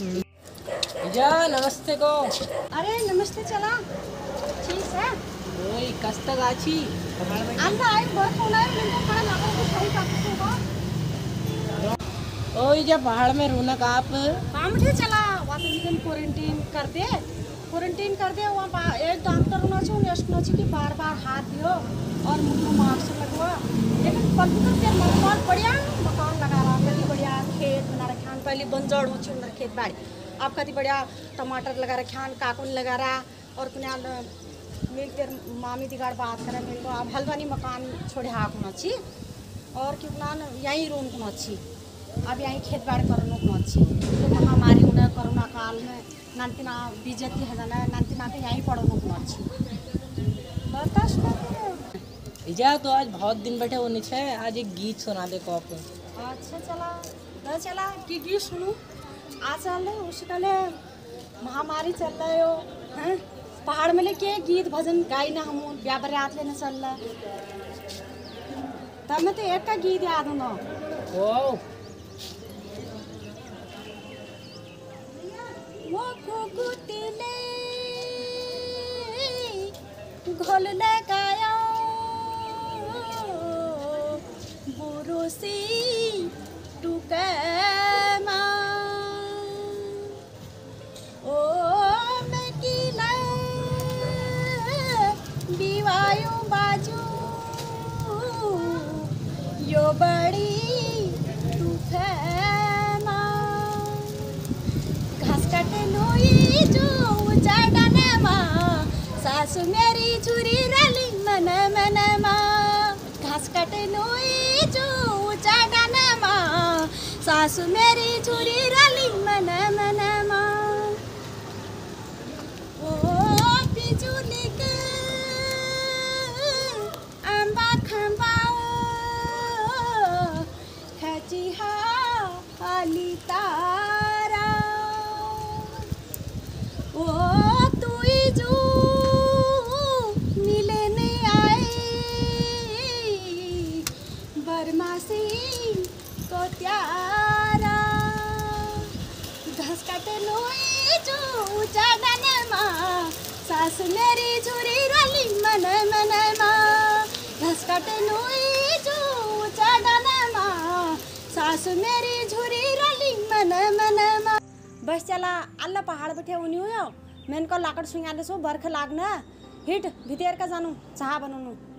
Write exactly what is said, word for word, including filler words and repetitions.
जा नमस्ते को। अरे नमस्ते चला ठीक है ओए कस्तक आछी अंदा आई बहुत होना है इनको खड़ा लागो को सही पाके को ओए जा पहाड़ में रोनक आप काम से चला वापस एकदम क्वारंटाइन कर दे क्वारंटाइन कर दे वहां एक डॉक्टर होना चाहिए नेशनल जी की बार-बार हाथ दियो और मुंह मार से लगवा लेकिन पंद्रह दिन मकान बढ़िया मकान लगा रहा पहली बढ़िया खेत बना रखा पहली बंजड़ ऊंची अंदर खेत बाड़ी आप कति बढ़िया टमाटर लगा रखा काकुन लगा रहा और कुने मिल तेर मामी दिगार बात करें मेरे को आप हल्वानी मकान छोड़े हाँ कुना अच्छी और कितना यहीं रूम कुना अच्छी अब यहीं खेत बाड़ करोना कुना अच्छी तो महामारी उन्हें कोरोना काल में नानतीना बीजती है जाना नानतीना के यहीं पढ़ोना कुना अच्छी बर्दाश्त करो इजा तो आज बहुत दिन बैठे होने चाहिए आज एक गीत सुना दे को आपको। अच्छा चला दर चला कि गीत सुनूं आज चल रहे उसका ले महामारी चल रहा है वो पहाड़ में ले के गीत भजन गाई ना हम ब्याह बरात लेने चल रहा तब मैं तो एक का गीत याद हूँ ना वो कुकुटले घोलने काया बुरोसी टुके यो बड़ी घास काटे लोई जो चढ़ने माँ सासू मेरी छुरी रली मन मन माँ घास काटे लोई जो चढ़ने माँ सासू मेरी छुरी रली मन मन माँ ओ बिजुली के अंबा खंबा हाली तारा ओ तू जो मिलने आई बरमासी को त्यारा घास काटे लोई जो चढ़ने माँ सास मेरी झुरी रली मन मन माँ घास काटे लोई जो चढ़ने माँ सास मेरी झुरी रली मन मन मन बस चला अल्लाह पहाड़ बैठे उन्हीं हो मैंने को लाकड़ सुंगाने सो बर्ख लागना हिट भीतर का जानू चाह बनूँ।